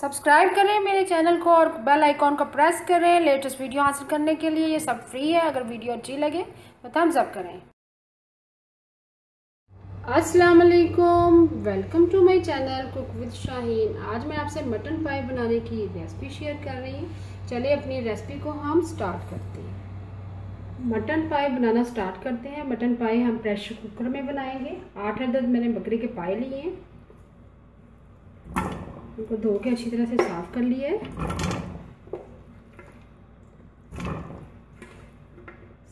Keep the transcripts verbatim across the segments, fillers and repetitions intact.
Subscribe करें मेरे channel को और बेल आइकॉन को प्रेस करें लेटेस्ट वीडियो हासिल करने के लिए। ये सब फ्री है। अगर वीडियो अच्छी लगे तो थम्स अप करें। अस्सलाम वालेकुम, welcome to my channel cook with Shaheen. आज मैं आपसे मटन पाई बनाने की रेसिपी शेयर कर रही हूँ। चलिए अपनी रेसिपी को हम स्टार्ट करते हैं। मटन पाई बनाना स्टार्ट करते हैं। मटन पाई हम प्रेशर कुकर में बनाएंगे। आठ अदद मैंने बकरी के पाए लिए हैं, उनको धो के अच्छी तरह से साफ कर लिए है।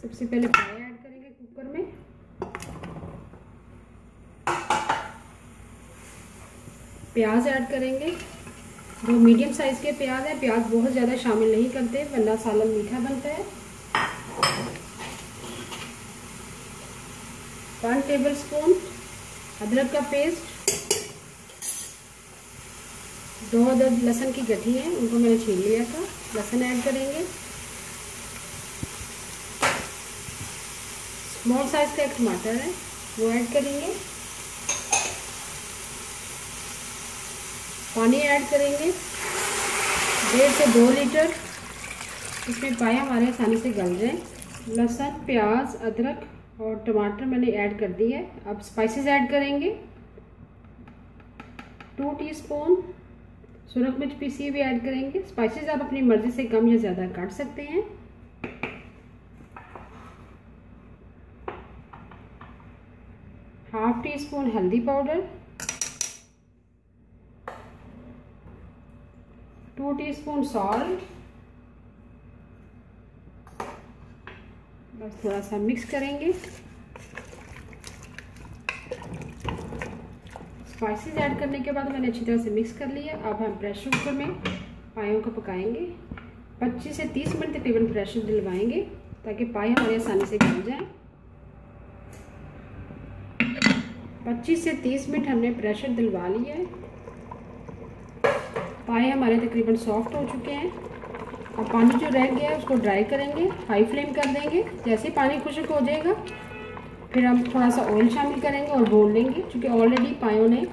सबसे पहले पाए ऐड करेंगे कुकर में। प्याज ऐड करेंगे, जो मीडियम साइज़ के प्याज है। प्याज बहुत ज़्यादा शामिल नहीं करते वरना सालन मीठा बनता है। वन टेबल स्पून अदरक का पेस्ट, दो अदद लहसुन की गठी है, उनको मैंने छील लिया था। लहसुन ऐड करेंगे। स्मॉल साइज़ का एक टमाटर है, वो ऐड करेंगे। पानी ऐड करेंगे डेढ़ से दो लीटर, इसमें पाए हमारे आसानी से गल जाए। लहसुन, प्याज, अदरक और टमाटर मैंने ऐड कर दी है। अब स्पाइसेस ऐड करेंगे। टू टीस्पून सुरख मिर्च पीसी भी ऐड करेंगे। स्पाइसेस आप अपनी मर्ज़ी से कम या ज़्यादा काट सकते हैं। हाफ टी स्पून हल्दी पाउडर, टू टीस्पून सॉल्ट। बस थोड़ा सा मिक्स करेंगे। स्पाइसेस ऐड करने के बाद मैंने अच्छी तरह से मिक्स कर लिया। अब हम प्रेशर कुकर में पायों को पकाएंगे। पच्चीस से तीस मिनट तकरीबन प्रेशर दिलवाएंगे ताकि पाए हमारे आसानी से गल जाएं। पच्चीस से तीस मिनट हमने प्रेशर दिलवा लिया है। पाए हमारे तकरीबन सॉफ्ट हो चुके हैं। अब पानी जो रह गया है उसको ड्राई करेंगे। हाई फ्लेम कर देंगे। जैसे पानी खुश्क हो जाएगा फिर हम थोड़ा सा ऑयल शामिल करेंगे और भून लेंगे, क्योंकि ऑलरेडी पायों ने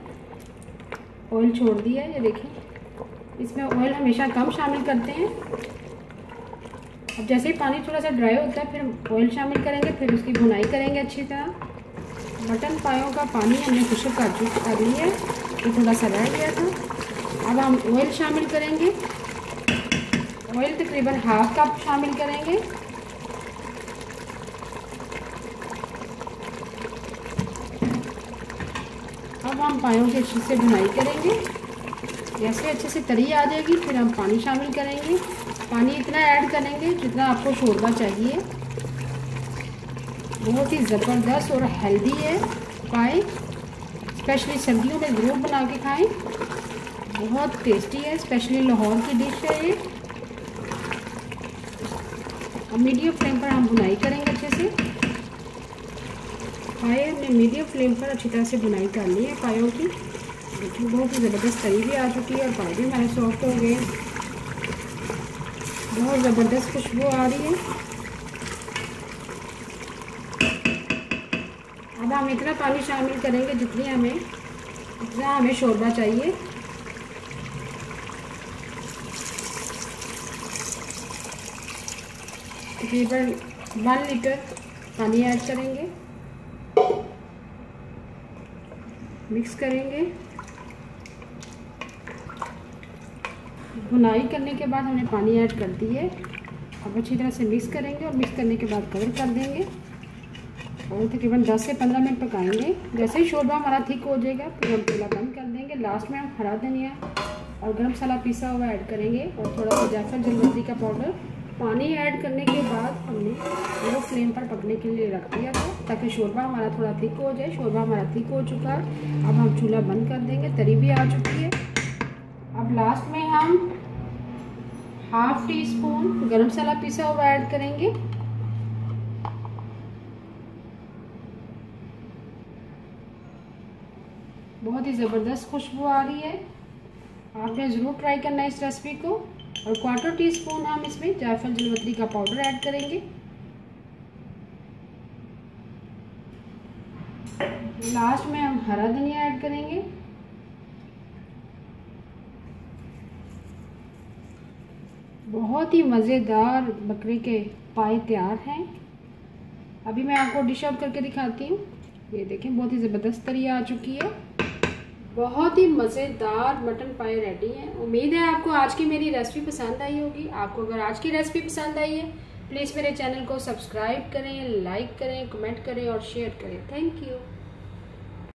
ऑयल छोड़ दिया है। ये देखिए, इसमें ऑयल हमेशा कम शामिल करते हैं। अब जैसे ही पानी थोड़ा सा ड्राई होता है फिर हम ऑयल शामिल करेंगे, फिर उसकी भुनाई करेंगे अच्छी तरह। मटन पायों का पानी हमने खुश्क कर चुका कर लिया है, ये थोड़ा सा रह गया था। अब हम ऑयल शामिल करेंगे। ऑयल तकरीबन हाफ कप शामिल करेंगे। अब हम पायों की अच्छे से भुनाई करेंगे। जैसे अच्छे से तरी आ जाएगी फिर हम पानी शामिल करेंगे। पानी इतना ऐड करेंगे जितना आपको शोरबा चाहिए। बहुत ही ज़बरदस्त और हेल्दी है पाए, स्पेशली सर्दियों में ज़रूर बना के खाएँ। बहुत टेस्टी है, स्पेशली लाहौर की डिश है ये। और मीडियम फ्लेम पर हम भुनाई करेंगे अच्छे से। पाए हमने मीडियम फ्लेम पर अच्छी तरह से भुनाई कर ली है पायों की। देखिए बहुत ही ज़बरदस्त तरी भी आ चुकी है और पाए भी हमारे सॉफ्ट हो गए। बहुत ज़बरदस्त खुशबू आ रही है। अब हम इतना पानी शामिल करेंगे जितनी हमें जितना हमें शोरबा चाहिए। तकरीबन वन लीटर पानी ऐड करेंगे। मिक्स करेंगे। भुनाई करने के बाद हमने पानी ऐड कर दी है। अब अच्छी तरह से मिक्स करेंगे और मिक्स करने के बाद कवर कर देंगे और तकरीबन दस से पंद्रह मिनट पकाएंगे। जैसे ही शोरबा हमारा ठीक हो जाएगा फिर हम चूल्हा बंद कर देंगे। लास्ट में हम हरा धनिया और गर्म मसाला पिसा हुआ ऐड करेंगे और थोड़ा सा जायफल जलपत्री का पाउडर। पानी ऐड करने के बाद हमने लो फ्लेम पर पकने के लिए रख दिया था ताकि शोरबा हमारा थोड़ा थिक हो जाए। शोरबा हमारा थिक हो चुका है। अब हम चूल्हा बंद कर देंगे। तरी भी आ चुकी है। अब लास्ट में हम हाफ टी स्पून गर्म मसाला पिसा हुआ ऐड करेंगे। बहुत ही ज़बरदस्त खुशबू आ रही है। आपने ज़रूर ट्राई करना है इस रेसिपी को। और क्वार्टर टी स्पून हम इसमें जायफल जलपत्री का पाउडर ऐड करेंगे। लास्ट में हम हरा धनिया ऐड करेंगे। बहुत ही मज़ेदार बकरे के पाए तैयार हैं। अभी मैं आपको डिश आउट करके दिखाती हूँ। ये देखें, बहुत ही ज़बरदस्त तरी आ चुकी है। बहुत ही मज़ेदार मटन पाए रेडी हैं। उम्मीद है आपको आज की मेरी रेसिपी पसंद आई होगी। आपको अगर आज की रेसिपी पसंद आई है, प्लीज़ मेरे चैनल को सब्सक्राइब करें, लाइक करें, कमेंट करें और शेयर करें। Thank you.